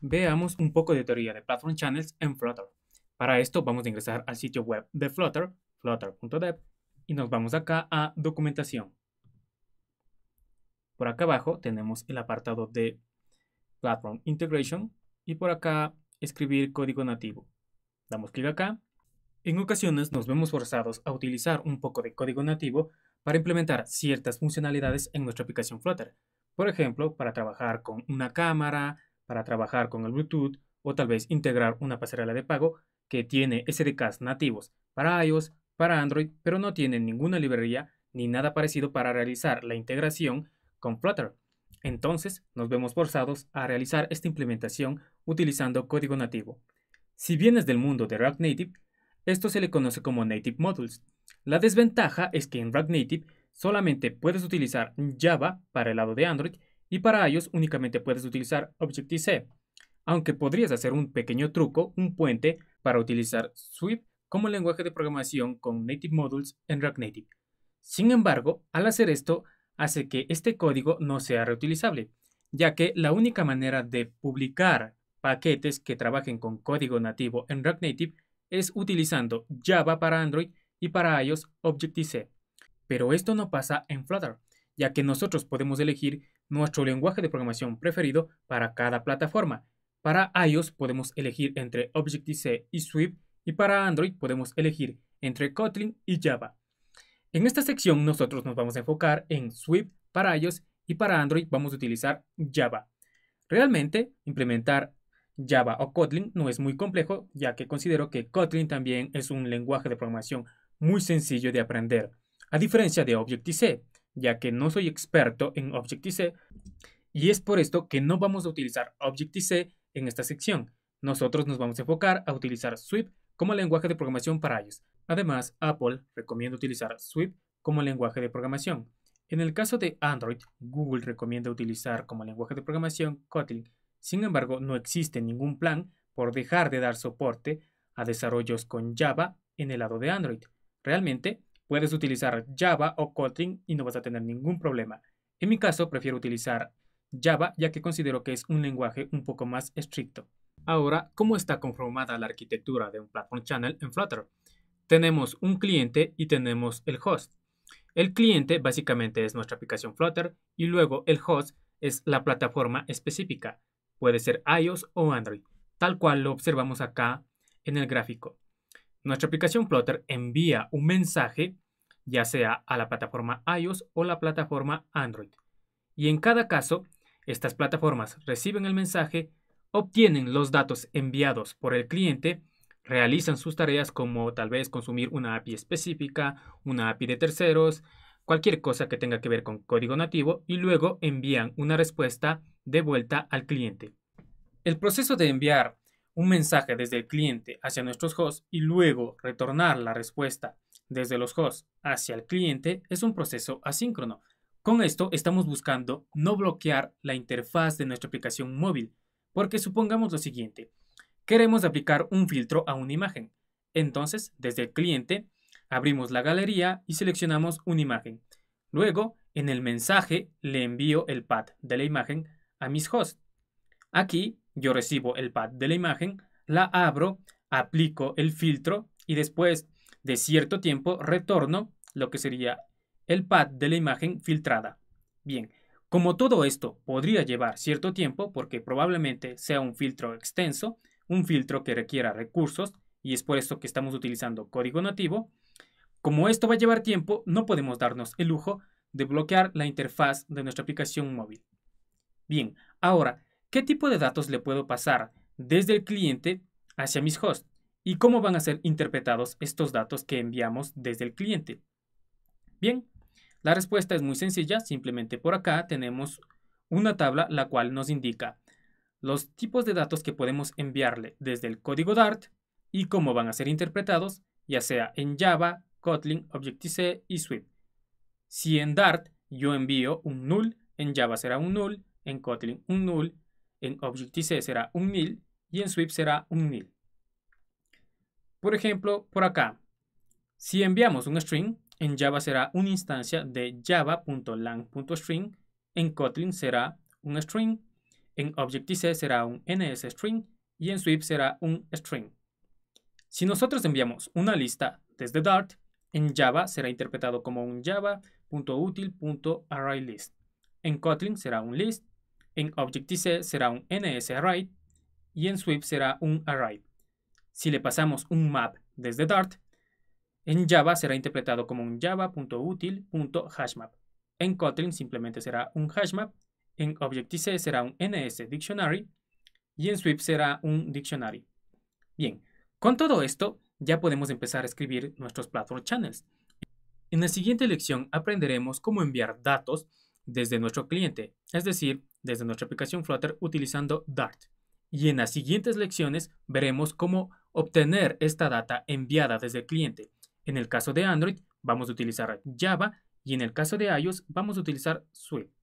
veamos un poco de teoría de Platform Channels en Flutter. Para esto vamos a ingresar al sitio web de Flutter, flutter.dev, y nos vamos acá a documentación. Por acá abajo tenemos el apartado de Platform Integration y por acá escribir código nativo. Damos clic acá. En ocasiones nos vemos forzados a utilizar un poco de código nativo para implementar ciertas funcionalidades en nuestra aplicación Flutter. Por ejemplo, para trabajar con una cámara, para trabajar con el Bluetooth o tal vez integrar una pasarela de pago que tiene SDKs nativos para iOS, para Android, pero no tiene ninguna librería ni nada parecido para realizar la integración con Flutter. Entonces, nos vemos forzados a realizar esta implementación utilizando código nativo. Si vienes del mundo de React Native, esto se le conoce como Native Modules. La desventaja es que en React Native solamente puedes utilizar Java para el lado de Android y para iOS únicamente puedes utilizar Objective-C, aunque podrías hacer un pequeño truco, un puente, para utilizar Swift como lenguaje de programación con Native Modules en React Native. Sin embargo, al hacer esto, hace que este código no sea reutilizable, ya que la única manera de publicar paquetes que trabajen con código nativo en React Native es utilizando Java para Android y para iOS Objective-C. Pero esto no pasa en Flutter, ya que nosotros podemos elegir nuestro lenguaje de programación preferido para cada plataforma. Para iOS podemos elegir entre Objective-C y Swift, y para Android podemos elegir entre Kotlin y Java. En esta sección nosotros nos vamos a enfocar en Swift para iOS y para Android vamos a utilizar Java. Realmente implementar Java o Kotlin no es muy complejo, ya que considero que Kotlin también es un lenguaje de programación muy sencillo de aprender, a diferencia de Objective-C, ya que no soy experto en Objective-C y es por esto que no vamos a utilizar Objective-C en esta sección. Nosotros nos vamos a enfocar a utilizar Swift como lenguaje de programación para iOS. Además, Apple recomienda utilizar Swift como lenguaje de programación. En el caso de Android, Google recomienda utilizar como lenguaje de programación Kotlin. Sin embargo, no existe ningún plan por dejar de dar soporte a desarrollos con Java en el lado de Android. Realmente, puedes utilizar Java o Kotlin y no vas a tener ningún problema. En mi caso, prefiero utilizar Java, ya que considero que es un lenguaje un poco más estricto. Ahora, ¿cómo está conformada la arquitectura de un Platform Channel en Flutter? Tenemos un cliente y tenemos el host. El cliente básicamente es nuestra aplicación Flutter y luego el host es la plataforma específica. Puede ser iOS o Android, tal cual lo observamos acá en el gráfico. Nuestra aplicación Flutter envía un mensaje, ya sea a la plataforma iOS o la plataforma Android. Y en cada caso, estas plataformas reciben el mensaje, obtienen los datos enviados por el cliente, realizan sus tareas como tal vez consumir una API específica, una API de terceros, cualquier cosa que tenga que ver con código nativo y luego envían una respuesta de vuelta al cliente. El proceso de enviar un mensaje desde el cliente hacia nuestros hosts y luego retornar la respuesta desde los hosts hacia el cliente es un proceso asíncrono. Con esto estamos buscando no bloquear la interfaz de nuestra aplicación móvil, porque supongamos lo siguiente. Queremos aplicar un filtro a una imagen. Entonces, desde el cliente, abrimos la galería y seleccionamos una imagen. Luego, en el mensaje, le envío el path de la imagen a mis hosts. Aquí, yo recibo el path de la imagen, la abro, aplico el filtro y después de cierto tiempo retorno lo que sería el path de la imagen filtrada. Bien, como todo esto podría llevar cierto tiempo porque probablemente sea un filtro extenso, un filtro que requiera recursos y es por esto que estamos utilizando código nativo. Como esto va a llevar tiempo, no podemos darnos el lujo de bloquear la interfaz de nuestra aplicación móvil. Bien, ahora, ¿qué tipo de datos le puedo pasar desde el cliente hacia mis hosts? ¿Y cómo van a ser interpretados estos datos que enviamos desde el cliente? Bien, la respuesta es muy sencilla. Simplemente por acá tenemos una tabla la cual nos indica los tipos de datos que podemos enviarle desde el código Dart y cómo van a ser interpretados, ya sea en Java, Kotlin, Objective-C y Swift. Si en Dart yo envío un null, en Java será un null, en Kotlin un null, en Objective-C será un nil y en Swift será un nil. Por ejemplo, por acá, si enviamos un string, en Java será una instancia de java.lang.string, en Kotlin será un string, en Objective-C será un NSString y en Swift será un string. Si nosotros enviamos una lista desde Dart, en Java será interpretado como un java.util.arrayList. En Kotlin será un list, en Objective-C será un NSArray y en Swift será un array. Si le pasamos un map desde Dart, en Java será interpretado como un java.util.hashmap. En Kotlin simplemente será un hashmap, en Objective-C será un NSDictionary y en Swift será un dictionary. Bien, con todo esto ya podemos empezar a escribir nuestros Platform Channels. En la siguiente lección aprenderemos cómo enviar datos desde nuestro cliente, es decir, desde nuestra aplicación Flutter utilizando Dart. Y en las siguientes lecciones veremos cómo obtener esta data enviada desde el cliente. En el caso de Android vamos a utilizar Java y en el caso de iOS vamos a utilizar Swift.